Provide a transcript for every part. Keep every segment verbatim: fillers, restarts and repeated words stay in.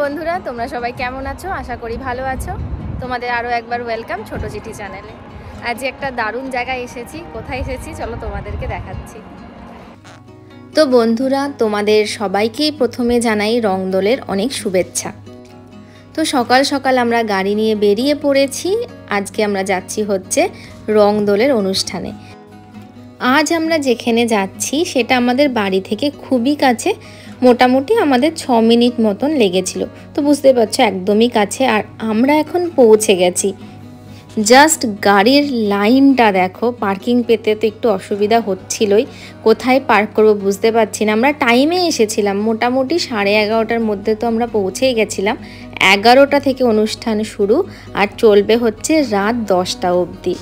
बंधुरा तोमरा सबाई केमन आछो आशा करी भालो आछो। तोमादेर आरो एकबार वेलकाम छोटो चिटी चैनेले। आज एक दारुण जैगा एसेछि, कोथाय एसेछि चलो तोमादेरके देखाच्छि। तो बंधुरा तोमादेर सबाइके प्रथमे जानाई रंगदोलेर अनेक शुभेच्छा। तो सकाल सकाल आमरा गाड़ी निये बेरिये पड़ेछि। आजके आमरा जाच्छि होच्छे रंगदोलेर अनुष्ठाने। आज आमरा जेखाने जाच्छि सेटा आमादेर बाड़ी थेके खुबই কাছে, मोटामुटी आमादेर छ मिनिट मतन लेगेछिलो। तो बुझते पारछो एकदमई काछे आर आमरा एखन पौंछे गेछि। जस्ट गाड़ीर लाइनटा देखो, पार्किंग पेते तो एकटु असुविधा होच्छिलोई, कोथाय पार्क करबो बुझते पारछि ना। आमरा टाइमे एसेछिलाम, मोटामुटी साढ़े एगारोटार मध्धे तो आमरा पौंछेई गेछिलाम। एगारोटा थेके अनुष्ठान शुरू आर चलबे होच्छे रात दसटा अब्दि।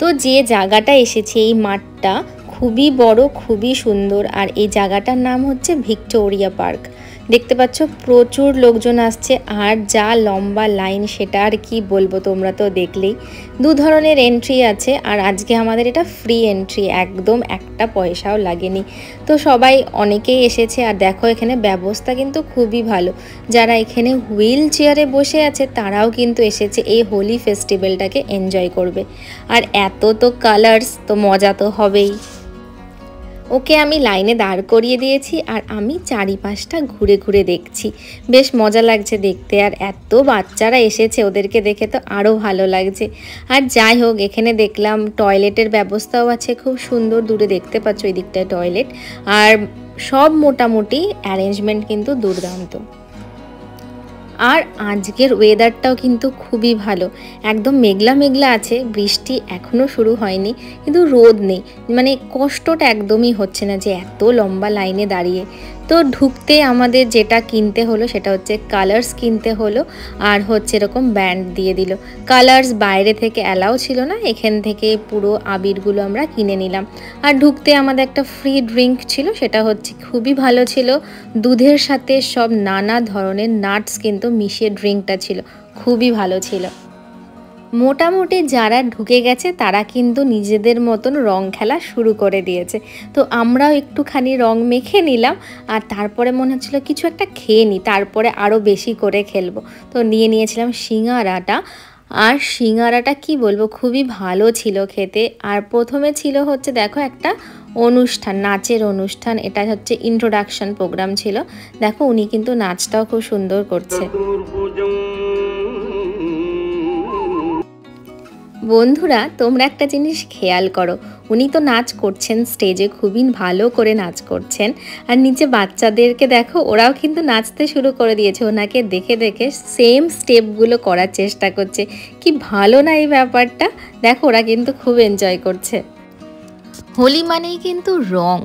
तो जे जायगाटा एसेछि एई माठटा खुबই बड़, खुबই सुंदर और ये जगहटार नाम होच्छे भिक्टोरिया पार्क। देखते पाच्छो प्रचुर लोकजन आसछे आर जा लम्बा लाइन सेटा आर कि बोलबो, तोमरा तो देखलेई। दो धरनेर एंट्री आछे आर आजके आमादेर एटा फ्री एंट्री, एकदम एकटा पयसाओ लागेनि। तो सबाई अनेकेई एसेछे आर देखो एखाने व्यवस्था किन्तु खुबই भालो। जारा एखाने हुईल चेयारे बसे आछे ताराओ किन्तु एसेछे एई होली फेस्टिवलटाके एनजय करबे। आर एतो तो कालार्स, तो मजा तो हबेई। ओके आमी लाइने दाड़ करिए दिएछि आर आमी चारिपाशटा घुरे घुरे देखछि। बेश मजा लागछे देखते आर एत बाच्चारा एसेछे ओदेरके देखे तो आरो भालो लागछे। आर जाई होक एखाने देखलाम टयलेटेर ब्यबस्थाओ आछे खूब सुंदर, दूरे देखते पाच्छ ओई दिकटाय टयलेट आर सब मोटामुटी अरेंजमेंट किन्तु दुर्दान्त। और आजकेर वेदारटाओ किन्तु खुबই भालो, एकदम मेघला मेघला आछे, बृष्टि एखोनो शुरू होयनि किन्तु रोद नेই, माने कष्टटा एकदमই হচ্ছে না যে এত লম্বা লাইনে দাঁড়িয়ে। তো ঢুকতে আমাদের যেটা কিনতে হলো সেটা হচ্ছে কালার্স কিনতে হলো আর হচ্ছে এরকম ব্যান্ড দিয়ে দিল। কালার্স বাইরে থেকে অ্যালাউ ছিল না, এখান থেকে পুরো আবিরগুলো আমরা কিনে নিলাম। আর ঢুকতে আমাদের একটা ফ্রি ড্রিঙ্ক ছিল, সেটা হচ্ছে খুবই ভালো ছিল, দুধের সাথে সব নানা ধরনের নাটস কিন্তু মিশিয়ে ড্রিঙ্কটা ছিল, খুবই ভালো ছিল। मोटामुटी जारा ढुके गेछे तारा किन्तु निजेदेर मतन रंग खेला शुरू करे दिएछे। तो आमराओ एकटुखानी रंग मेखे निलाम आर तारपरे मने हच्छिलो किछु एकटा खेये नि, तारपरे आरो बेशी करे खेलबो। तो निये नियेछिलाम सिंगाराटा आर सिंगाराटा कि बोलबो खुबই भालो छिलो खेते। आर प्रथमे छिलो हच्छे देखो एकटा अनुष्ठान, नाचेर अनुष्ठान, एटा हच्छे इंट्रोडाक्शन प्रोग्राम छिलो। देखो उनि किन्तु नाचटाओ खूब सुंदर करछे। बंधुरा तोमरा एक जिनिस खेयाल करो, उनी तो नाच करछेन स्टेजे, खुबই भालो करे नाच करछेन आर नीचे बाच्चादेरके देखो ओराओ किन्तु नाचते शुरू करे दिएछे। ओनाके देखे देखे सेम स्टेपगुलो करार चेष्टा करछे, कि भालो ना एई ब्यापारटा। देखो ओरा किन्तु खूब एनजय करछे। होली मानेই किन्तु रंग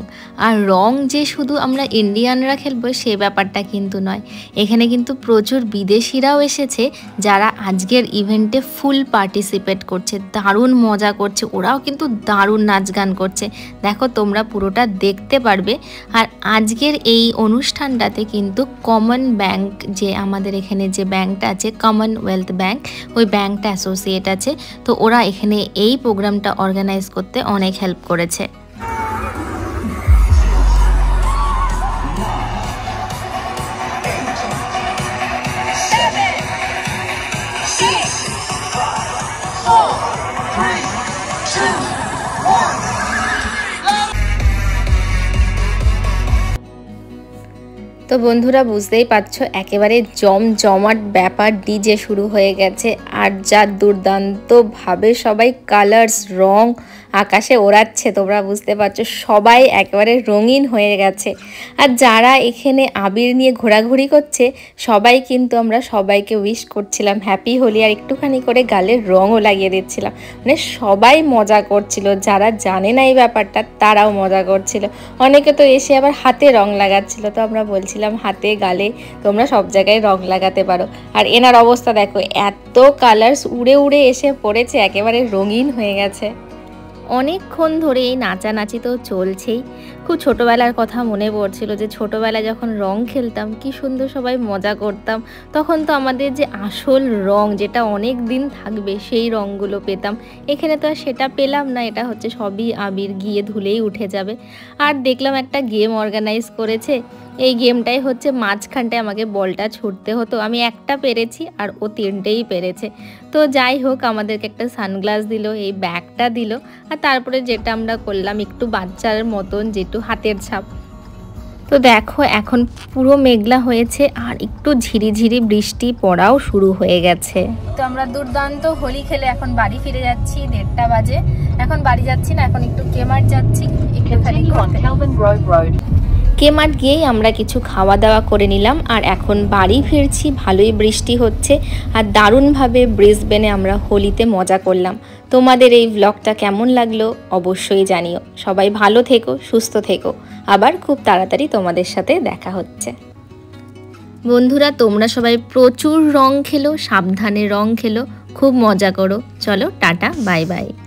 और रंग जे शुधु आमरा इंडियानरा खेलबो से ब्यापारटा किन्तु नय। एखाने किन्तु प्रचुर विदेशीराओ एसेछे जारा आजकेर इवेंटे फुल पार्टिसिपेट करछे, दारुण मजा करछे, ओराओ किन्तु दारुण नाच गान करछे। देखो तोमरा पुरोटा देखते पारबे। और आजकेर एई अनुष्ठानटाते किन्तु कमन बैंक जे आमादेर एखाने जे बैंकटा आछे कमनवेल्थ बैंक, ओई बैंकटा असोसिएट आछे। तो ओरा एखाने एई प्रोग्रामटा अर्गानाइज करते अनेक हेल्प करेछे। तो बंधुरा बुझते ही पार्छ एकेबारे जमजमाट ব্যাপার, ডিজে শুরু হয়ে গেছে আর যা দুর্দান্ত ভাবে সবাই কালার্স রং আকাশে ওড়াচ্ছে। তোমরা বুঝতে পারছো সবাই একেবারে রঙিন হয়ে গেছে। আর যারা এখানে আবির নিয়ে ঘোরাঘুরি করছে সবাই কিন্তু আমরা সবাইকে উইশ করছিলাম হ্যাপি হোলি আর একটুখানি করে গালে রঙও লাগিয়ে দিচ্ছিলাম। মানে সবাই মজা করছিল, যারা জানে না এই ব্যাপারটা তারাও মজা করছিল। অনেকে তো এসে আবার হাতে রং লাগাচ্ছিল। তো আমরা বলছিলাম হাতে গালে তোমরা সব জায়গায় রং লাগাতে পারো। আর এনার অবস্থা দেখো, এত কালার্স উড়ে উড়ে এসে পড়েছে, একেবারে রঙিন হয়ে গেছে। অনেকক্ষণ ধরেই নাচানাচি তো চলছেই। খুব ছোটোবেলার কথা মনে পড়ছিল যে ছোটোবেলায় যখন রং খেলতাম কি সুন্দর সবাই মজা করতাম, তখন তো আমাদের যে আসল রং যেটা অনেক দিন থাকবে সেই রঙগুলো পেতাম, এখানে তো আর সেটা পেলাম না। এটা হচ্ছে সবই আবির, গিয়ে ধুলেই উঠে যাবে। আর দেখলাম একটা গেম অর্গানাইজ করেছে, এই গেমটাই হচ্ছে মাঝখানটায় আমাকে বলটা ছুটতে হতো। আমি একটা পেরেছি আর ও তিনটেই পেরেছে। তো যাই হোক, আমাদেরকে একটা সানগ্লাস দিল, এই ব্যাগটা দিল, আর তারপরে যেটা আমরা করলাম একটু বাচ্চার মতন যেটু হাতের ছাপ। তো দেখো এখন পুরো মেঘলা হয়েছে আর একটু ঝিরিঝিরি বৃষ্টি পড়াও শুরু হয়ে গেছে। তো আমরা দুর্দান্ত হোলি খেলে এখন বাড়ি ফিরে যাচ্ছি, দেড়টা বাজে। এখন বাড়ি যাচ্ছি না, এখন একটু কেমার্ট যাচ্ছি। কেমার্ট গিয়েই আমরা কিছু খাওয়া দাওয়া করে নিলাম আর এখন বাড়ি ফিরছি। ভালোই বৃষ্টি হচ্ছে আর দারুণভাবে ব্রিসবেনে আমরা হোলিতে মজা করলাম। তোমাদের এই ব্লগটা কেমন লাগলো অবশ্যই জানিও। সবাই ভালো থেকো, সুস্থ থেকো। আবার খুব তাড়াতাড়ি তোমাদের সাথে দেখা হচ্ছে। বন্ধুরা, তোমরা সবাই প্রচুর রং খেলো, সাবধানে রং খেলো, খুব মজা করো। চলো টাটা, বাই বাই।